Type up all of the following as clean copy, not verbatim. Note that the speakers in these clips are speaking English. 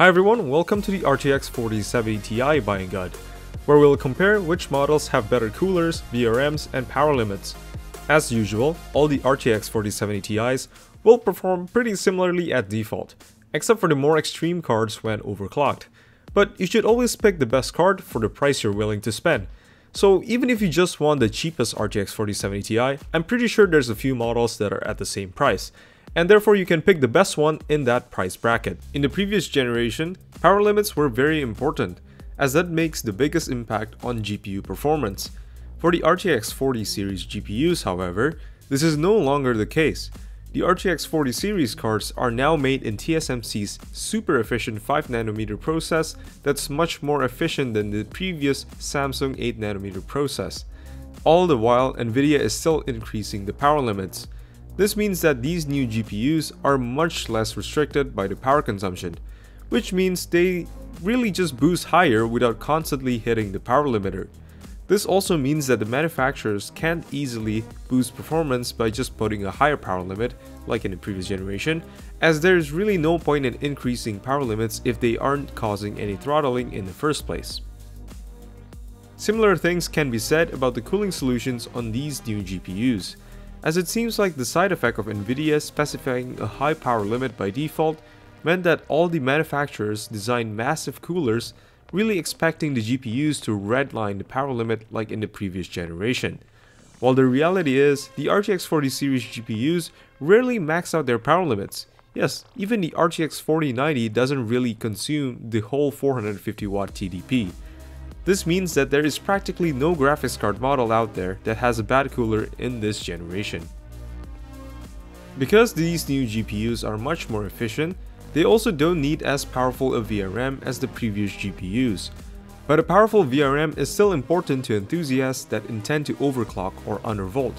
Hi everyone, welcome to the RTX 4070 Ti buying guide, where we'll compare which models have better coolers, VRMs, and power limits. As usual, all the RTX 4070 Ti's will perform pretty similarly at default, except for the more extreme cards when overclocked. But you should always pick the best card for the price you're willing to spend. So even if you just want the cheapest RTX 4070 Ti, I'm pretty sure there's a few models that are at the same price, and therefore you can pick the best one in that price bracket. In the previous generation, power limits were very important, as that makes the biggest impact on GPU performance. For the RTX 40 series GPUs, however, this is no longer the case. The RTX 40 series cards are now made in TSMC's super efficient 5nm process that's much more efficient than the previous Samsung 8nm process. All the while, Nvidia is still increasing the power limits. This means that these new GPUs are much less restricted by the power consumption, which means they really just boost higher without constantly hitting the power limiter. This also means that the manufacturers can't easily boost performance by just putting a higher power limit, like in the previous generation, as there's really no point in increasing power limits if they aren't causing any throttling in the first place. Similar things can be said about the cooling solutions on these new GPUs, as it seems like the side effect of Nvidia specifying a high power limit by default meant that all the manufacturers designed massive coolers, really expecting the GPUs to redline the power limit like in the previous generation. While the reality is, the RTX 40 series GPUs rarely max out their power limits. Yes, even the RTX 4090 doesn't really consume the whole 450W TDP. This means that there is practically no graphics card model out there that has a bad cooler in this generation. Because these new GPUs are much more efficient, they also don't need as powerful a VRM as the previous GPUs. But a powerful VRM is still important to enthusiasts that intend to overclock or undervolt.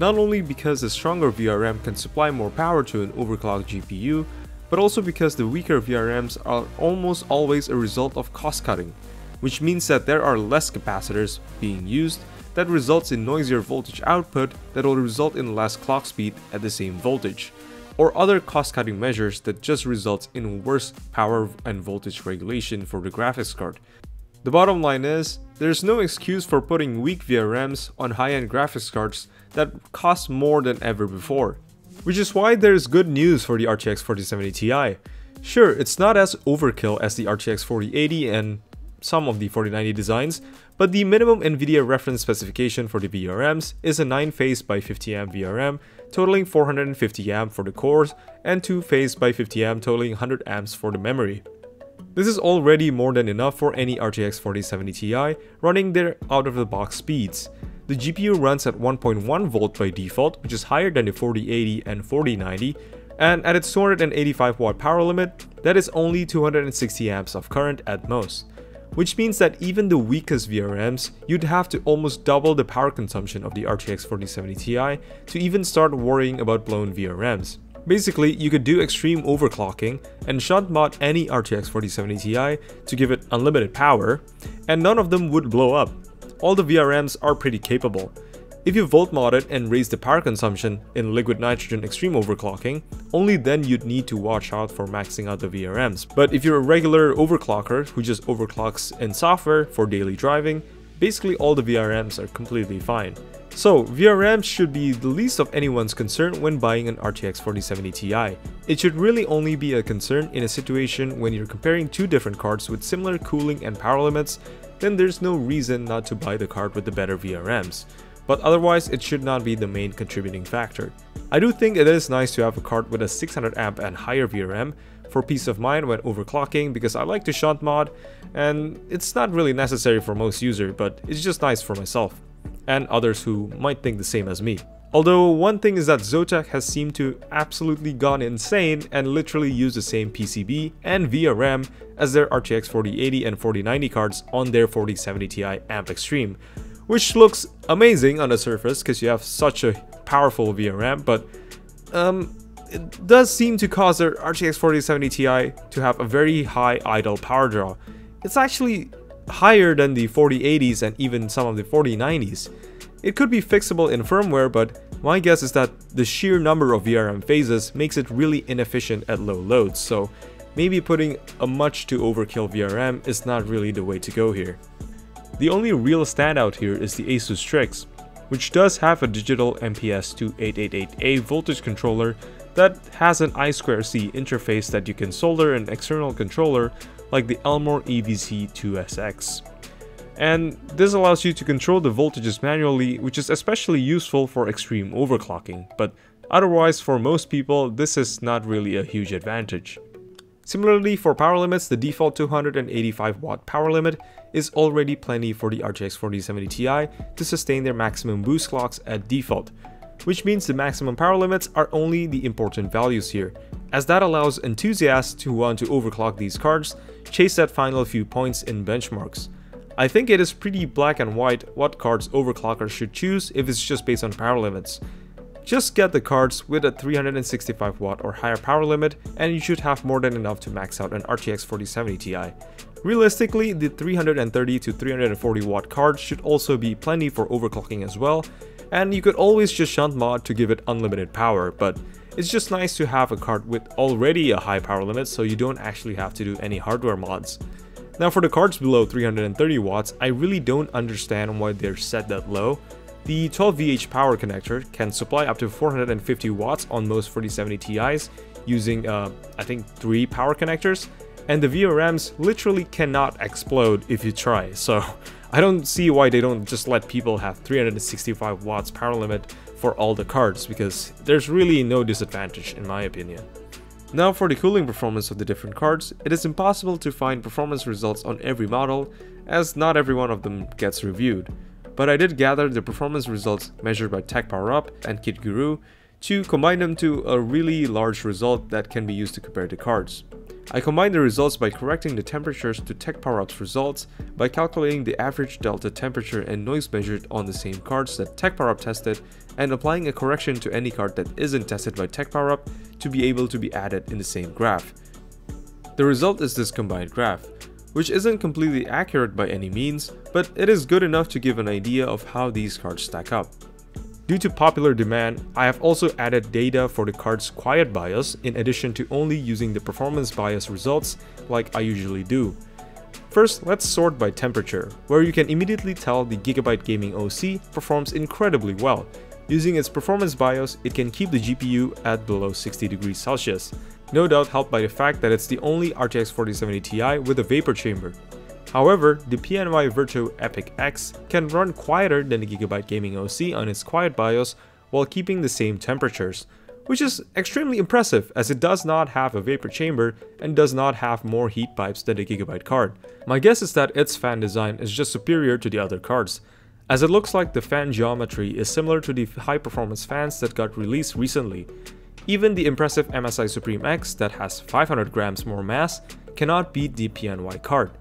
Not only because a stronger VRM can supply more power to an overclocked GPU, but also because the weaker VRMs are almost always a result of cost cutting, which means that there are less capacitors being used that results in noisier voltage output that will result in less clock speed at the same voltage, or other cost-cutting measures that just results in worse power and voltage regulation for the graphics card. The bottom line is, there's no excuse for putting weak VRMs on high-end graphics cards that cost more than ever before. Which is why there's good news for the RTX 4070 Ti. Sure, it's not as overkill as the RTX 4080 and some of the 4090 designs, but the minimum NVIDIA reference specification for the VRMs is a 9-phase by 50A VRM totaling 450A for the cores and 2-phase by 50A totaling 100A for the memory. This is already more than enough for any RTX 4070 Ti running their out-of-the-box speeds. The GPU runs at 1.1V by default, which is higher than the 4080 and 4090, and at its 285W power limit, that is only 260A of current at most. Which means that even the weakest VRMs, you'd have to almost double the power consumption of the RTX 4070 Ti to even start worrying about blown VRMs. Basically, you could do extreme overclocking and shunt-mod any RTX 4070 Ti to give it unlimited power, and none of them would blow up. All the VRMs are pretty capable. If you volt-mod it and raise the power consumption in liquid nitrogen extreme overclocking, only then you'd need to watch out for maxing out the VRMs. But if you're a regular overclocker who just overclocks in software for daily driving, basically all the VRMs are completely fine. So VRMs should be the least of anyone's concern when buying an RTX 4070 Ti. It should really only be a concern in a situation when you're comparing two different cards with similar cooling and power limits, then there's no reason not to buy the card with the better VRMs. But otherwise, it should not be the main contributing factor. I do think it is nice to have a card with a 600A and higher VRM for peace of mind when overclocking, because I like to shunt mod and it's not really necessary for most users, but it's just nice for myself and others who might think the same as me. Although one thing is that Zotac has seemed to absolutely gone insane and literally used the same PCB and VRM as their RTX 4080 and 4090 cards on their 4070 Ti Amp Extreme, which looks amazing on the surface because you have such a powerful VRM, but it does seem to cause their RTX 4070 Ti to have a very high idle power draw. It's actually higher than the 4080s and even some of the 4090s. It could be fixable in firmware, but my guess is that the sheer number of VRM phases makes it really inefficient at low loads, so maybe putting a much too overkill VRM is not really the way to go here. The only real standout here is the Asus Strix, which does have a digital MPS2888A voltage controller that has an I2C interface that you can solder an external controller like the Elmore EVC2SX. And this allows you to control the voltages manually, which is especially useful for extreme overclocking, but otherwise for most people this is not really a huge advantage. Similarly, for power limits, the default 285 watt power limit is already plenty for the RTX 4070 Ti to sustain their maximum boost clocks at default, which means the maximum power limits are only the important values here, as that allows enthusiasts who want to overclock these cards chase that final few points in benchmarks. I think it is pretty black and white what cards overclockers should choose if it's just based on power limits. Just get the cards with a 365 watt or higher power limit and you should have more than enough to max out an RTX 4070 Ti. Realistically, the 330 to 340 watt card should also be plenty for overclocking as well, and you could always just shunt mod to give it unlimited power, but it's just nice to have a card with already a high power limit so you don't actually have to do any hardware mods. Now for the cards below 330 watts, I really don't understand why they're set that low. The 12VH power connector can supply up to 450 watts on most 4070 Ti's using, I think, 3 power connectors, and the VRMs literally cannot explode if you try, so I don't see why they don't just let people have 365 watts power limit for all the cards, because there's really no disadvantage in my opinion. Now for the cooling performance of the different cards, it is impossible to find performance results on every model, as not every one of them gets reviewed. But I did gather the performance results measured by TechPowerUp and KitGuru to combine them to a really large result that can be used to compare the cards. I combined the results by correcting the temperatures to TechPowerUp's results by calculating the average delta temperature and noise measured on the same cards that TechPowerUp tested, and applying a correction to any card that isn't tested by TechPowerUp to be able to be added in the same graph. The result is this combined graph, which isn't completely accurate by any means, but it is good enough to give an idea of how these cards stack up. Due to popular demand, I have also added data for the card's quiet bias in addition to only using the performance bias results like I usually do. First, let's sort by temperature, where you can immediately tell the Gigabyte Gaming OC performs incredibly well. Using its performance BIOS, it can keep the GPU at below 60 degrees Celsius, no doubt helped by the fact that it's the only RTX 4070 Ti with a vapor chamber. However, the PNY Verto Epic X can run quieter than the Gigabyte Gaming OC on its quiet BIOS while keeping the same temperatures, which is extremely impressive as it does not have a vapor chamber and does not have more heat pipes than the Gigabyte card. My guess is that its fan design is just superior to the other cards, as it looks like the fan geometry is similar to the high-performance fans that got released recently. Even the impressive MSI Suprim X that has 500 grams more mass cannot beat the PNY card.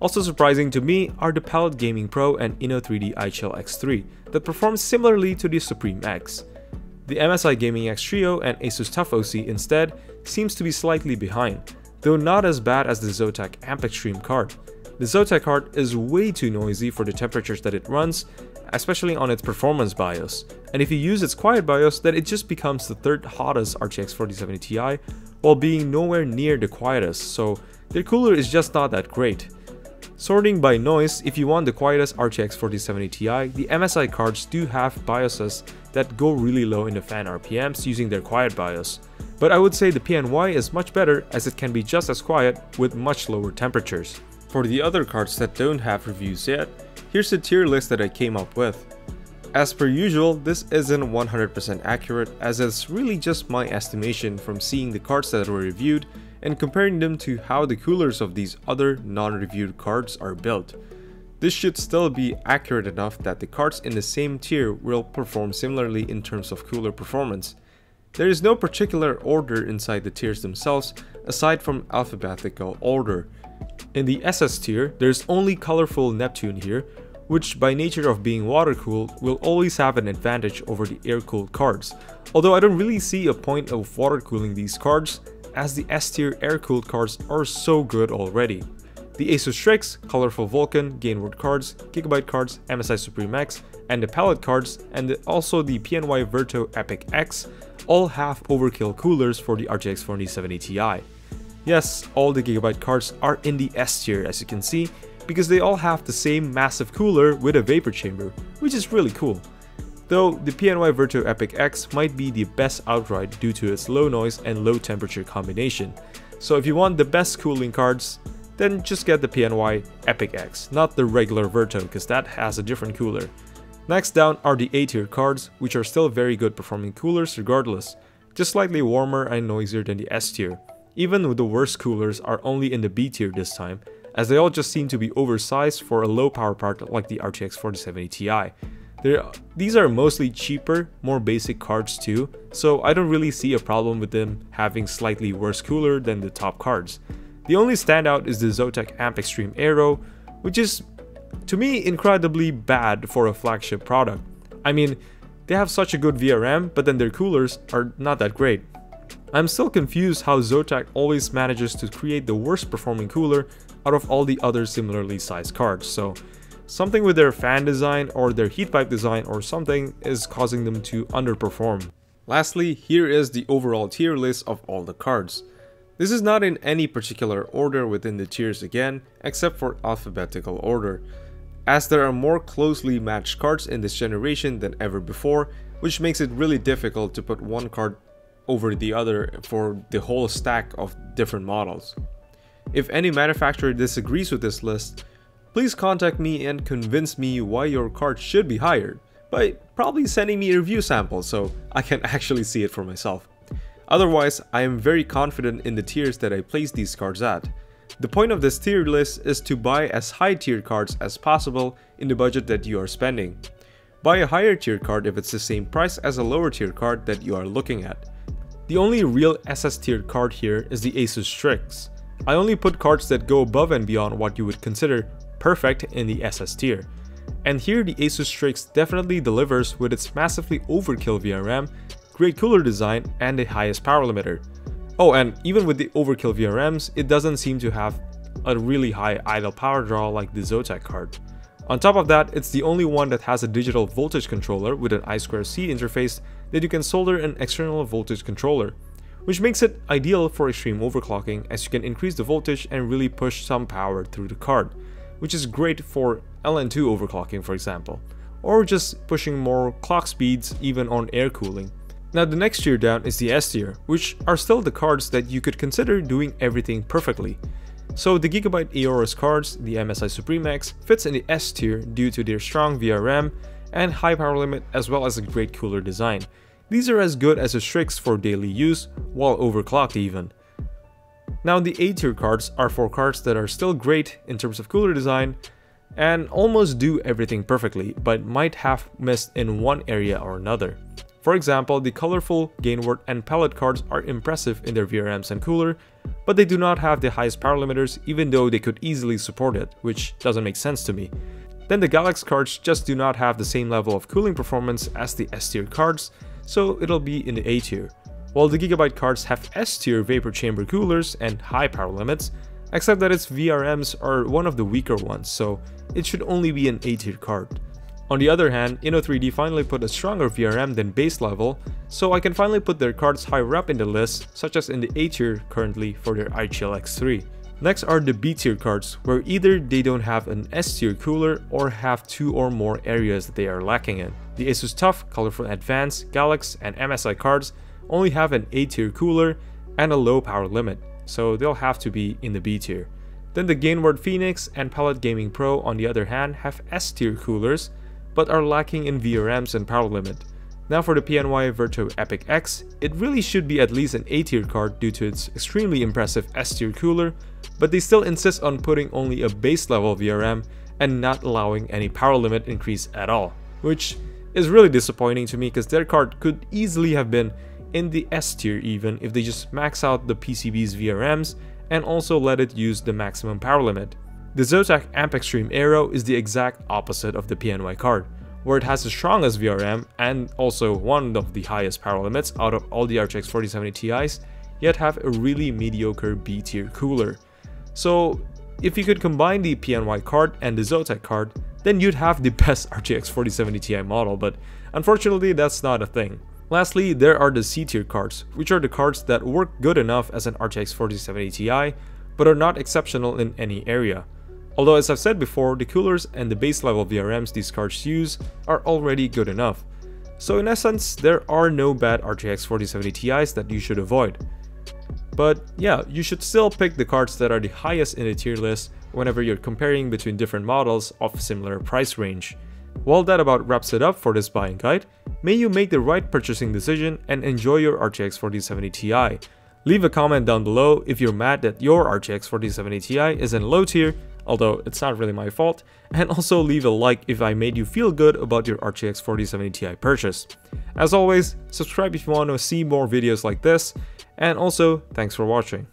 Also surprising to me are the Palit Gaming Pro and Inno3D iChill X3 that perform similarly to the Suprim X. The MSI Gaming X Trio and Asus TUF OC instead seems to be slightly behind, though not as bad as the Zotac Amp Extreme card. The Zotac card is way too noisy for the temperatures that it runs, especially on its performance BIOS, and if you use its quiet BIOS then it just becomes the third hottest RTX 4070 Ti while being nowhere near the quietest, so their cooler is just not that great. Sorting by noise, if you want the quietest RTX 4070 Ti, the MSI cards do have BIOSes that go really low in the fan RPMs using their quiet BIOS, but I would say the PNY is much better as it can be just as quiet with much lower temperatures. For the other cards that don't have reviews yet, here's the tier list that I came up with. As per usual, this isn't 100% accurate as it's really just my estimation from seeing the cards that were reviewed and comparing them to how the coolers of these other non-reviewed cards are built. This should still be accurate enough that the cards in the same tier will perform similarly in terms of cooler performance. There is no particular order inside the tiers themselves aside from alphabetical order. In the SS tier, there's only Colorful Neptune here, which by nature of being water-cooled will always have an advantage over the air-cooled cards, although I don't really see a point of water-cooling these cards as the S tier air-cooled cards are so good already. The Asus Strix, Colorful Vulcan, Gainward cards, Gigabyte cards, MSI Suprim X, and the Palit cards, and also the PNY Verto Epic X all have overkill coolers for the RTX 4070 Ti. Yes, all the Gigabyte cards are in the S tier as you can see, because they all have the same massive cooler with a vapor chamber, which is really cool. Though the PNY Verto Epic X might be the best outright due to its low noise and low temperature combination. So if you want the best cooling cards, then just get the PNY Epic X, not the regular Verto, because that has a different cooler. Next down are the A tier cards, which are still very good performing coolers regardless, just slightly warmer and noisier than the S tier. Even with the worst coolers are only in the B tier this time, as they all just seem to be oversized for a low power part like the RTX 4070 Ti. These are mostly cheaper, more basic cards too, so I don't really see a problem with them having slightly worse cooler than the top cards. The only standout is the Zotac Amp Extreme Aero, which is, to me, incredibly bad for a flagship product. I mean, they have such a good VRM, but then their coolers are not that great. I'm still confused how Zotac always manages to create the worst performing cooler out of all the other similarly sized cards, so something with their fan design or their heat pipe design or something is causing them to underperform. Lastly, here is the overall tier list of all the cards. This is not in any particular order within the tiers again, except for alphabetical order, as there are more closely matched cards in this generation than ever before, which makes it really difficult to put one card over the other for the whole stack of different models. If any manufacturer disagrees with this list, please contact me and convince me why your card should be higher by probably sending me a review sample so I can actually see it for myself. Otherwise, I am very confident in the tiers that I place these cards at. The point of this tier list is to buy as high tier cards as possible in the budget that you are spending. Buy a higher tier card if it's the same price as a lower tier card that you are looking at. The only real SS tier card here is the Asus Strix. I only put cards that go above and beyond what you would consider perfect in the SS tier. And here the Asus Strix definitely delivers with its massively overkill VRM, great cooler design, and the highest power limiter. Oh, and even with the overkill VRMs, it doesn't seem to have a really high idle power draw like the Zotac card. On top of that, it's the only one that has a digital voltage controller with an I2C interface that you can solder an external voltage controller, which makes it ideal for extreme overclocking as you can increase the voltage and really push some power through the card, which is great for LN2 overclocking for example, or just pushing more clock speeds even on air cooling. Now the next tier down is the S tier, which are still the cards that you could consider doing everything perfectly. So the Gigabyte Aorus cards, the MSI Suprim X, fits in the S tier due to their strong VRM and high power limit as well as a great cooler design. These are as good as a Strix for daily use, while overclocked even. Now the A tier cards are for cards that are still great in terms of cooler design and almost do everything perfectly, but might have missed in one area or another. For example, the Colorful, Gainward, and Palit cards are impressive in their VRMs and cooler, but they do not have the highest power limiters even though they could easily support it, which doesn't make sense to me. Then the Galax cards just do not have the same level of cooling performance as the S tier cards, so it'll be in the A tier. While the Gigabyte cards have S tier vapor chamber coolers and high power limits, except that its VRMs are one of the weaker ones, so it should only be an A tier card. On the other hand, Inno3D finally put a stronger VRM than base level, so I can finally put their cards higher up in the list, such as in the A tier currently for their iChill X3. Next are the B tier cards, where either they don't have an S tier cooler or have two or more areas that they are lacking in. The Asus TUF, Colorful Advance, Galax, and MSI cards only have an A tier cooler and a low power limit, so they'll have to be in the B tier. Then the Gainward Phoenix and Palit Gaming Pro on the other hand have S tier coolers, but are lacking in VRMs and power limit. Now for the PNY Verto Epic X, it really should be at least an A tier card due to its extremely impressive S tier cooler, but they still insist on putting only a base level VRM and not allowing any power limit increase at all, which is really disappointing to me because their card could easily have been in the S tier even if they just max out the PCB's VRMs and also let it use the maximum power limit. The Zotac Amp Extreme Aero is the exact opposite of the PNY card, where it has the strongest VRM and also one of the highest power limits out of all the RTX 4070 Ti's, yet have a really mediocre B tier cooler. So if you could combine the PNY card and the Zotac card, then you'd have the best RTX 4070 Ti model, but unfortunately that's not a thing. Lastly, there are the C-tier cards, which are the cards that work good enough as an RTX 4070 Ti, but are not exceptional in any area. Although, as I've said before, the coolers and the base level VRMs these cards use are already good enough. So in essence, there are no bad RTX 4070 Ti's that you should avoid. But yeah, you should still pick the cards that are the highest in the tier list whenever you're comparing between different models of similar price range. Well, that about wraps it up for this buying guide. May you make the right purchasing decision and enjoy your RTX 4070 Ti. Leave a comment down below if you're mad that your RTX 4070 Ti is in low tier, although it's not really my fault, and also leave a like if I made you feel good about your RTX 4070 Ti purchase. As always, subscribe if you want to see more videos like this, and also thanks for watching.